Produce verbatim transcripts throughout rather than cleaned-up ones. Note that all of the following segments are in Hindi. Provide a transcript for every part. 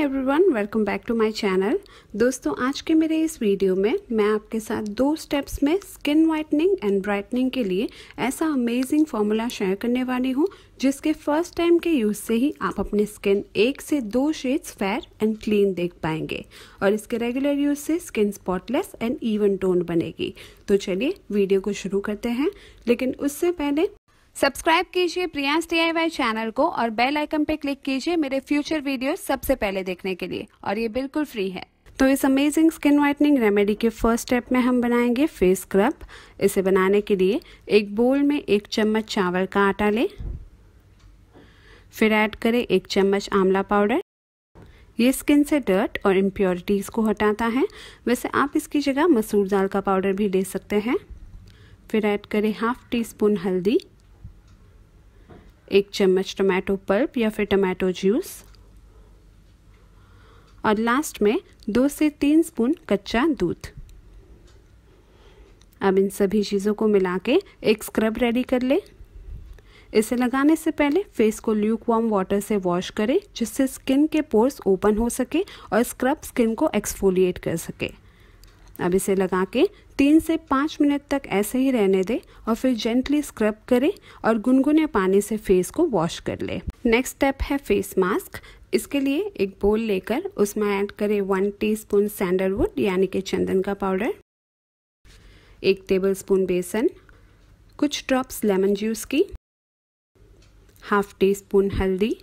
Everyone, welcome back to my channel. दोस्तों, आज के मेरे इस वीडियो में मैं आपके साथ दो स्टेप्स में स्किन वाइटनिंग एंड ब्राइटनिंग के लिए ऐसा अमेजिंग फॉर्मूला शेयर करने वाली हूँ जिसके फर्स्ट टाइम के यूज़ से ही आप अपनी स्किन एक से दो शेड्स फेयर एंड क्लीन देख पाएंगे और इसके रेगुलर यूज़ से skin spotless and even tone बनेगी। तो चलिए वीडियो को शुरू करते हैं, लेकिन उससे पहले सब्सक्राइब कीजिए Priya's D I Y channel को और बेल आइकन पे क्लिक कीजिए मेरे फ्यूचर वीडियोस सबसे पहले देखने के लिए, और ये बिल्कुल फ्री है। तो इस अमेजिंग स्किन वाइटनिंग रेमेडी के फर्स्ट स्टेप में हम बनाएंगे फेस स्क्रब। इसे बनाने के लिए एक बोल में एक चम्मच चावल का आटा लें, फिर ऐड करें एक चम्मच आंवला पाउडर। ये स्किन से डर्ट और इम्प्योरिटीज़ को हटाता है। वैसे आप इसकी जगह मसूर दाल का पाउडर भी ले सकते हैं। फिर ऐड करें हाफ टी स्पून हल्दी, एक चम्मच टमाटो पल्प या फिर टमाटो जूस, और लास्ट में दो से तीन स्पून कच्चा दूध। अब इन सभी चीज़ों को मिला के एक स्क्रब रेडी कर ले। इसे लगाने से पहले फेस को ल्यूक वार्म वाटर से वॉश करें जिससे स्किन के पोर्स ओपन हो सके और स्क्रब स्किन को एक्सफोलिएट कर सके। अब इसे लगा के तीन से पाँच मिनट तक ऐसे ही रहने दें और फिर जेंटली स्क्रब करें और गुनगुने पानी से फेस को वॉश कर लें। नेक्स्ट स्टेप है फेस मास्क। इसके लिए एक बोल लेकर उसमें ऐड करें वन टीस्पून सैंडलवुड यानी कि चंदन का पाउडर, एक टेबलस्पून बेसन, कुछ ड्रॉप्स लेमन जूस की, हाफ टी स्पून हल्दी,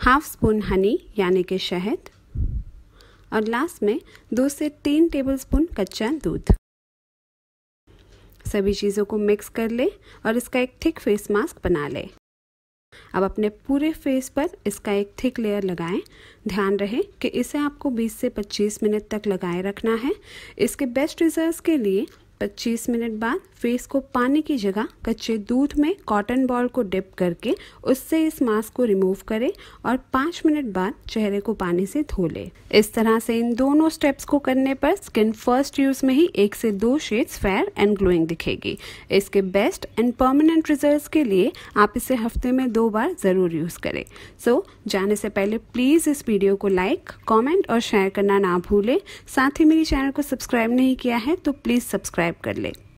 हाफ स्पून हनी यानी कि शहद, और लास्ट में दो से तीन टेबलस्पून कच्चा दूध। सभी चीज़ों को मिक्स कर ले और इसका एक थिक फेस मास्क बना ले। अब अपने पूरे फेस पर इसका एक थिक लेयर लगाएं। ध्यान रहे कि इसे आपको बीस से पच्चीस मिनट तक लगाए रखना है। इसके बेस्ट रिजल्ट्स के लिए पच्चीस मिनट बाद फेस को पानी की जगह कच्चे दूध में कॉटन बॉल को डिप करके उससे इस मास्क को रिमूव करें और पाँच मिनट बाद चेहरे को पानी से धो लें। इस तरह से इन दोनों स्टेप्स को करने पर स्किन फर्स्ट यूज़ में ही एक से दो शेड्स फेयर एंड ग्लोइंग दिखेगी। इसके बेस्ट एंड परमानेंट रिजल्ट्स के लिए आप इसे हफ्ते में दो बार ज़रूर यूज़ करें। सो so, जाने से पहले प्लीज़ इस वीडियो को लाइक, कॉमेंट और शेयर करना ना भूलें। साथ ही मेरे चैनल को सब्सक्राइब नहीं किया है तो प्लीज़ सब्सक्राइब कर ले।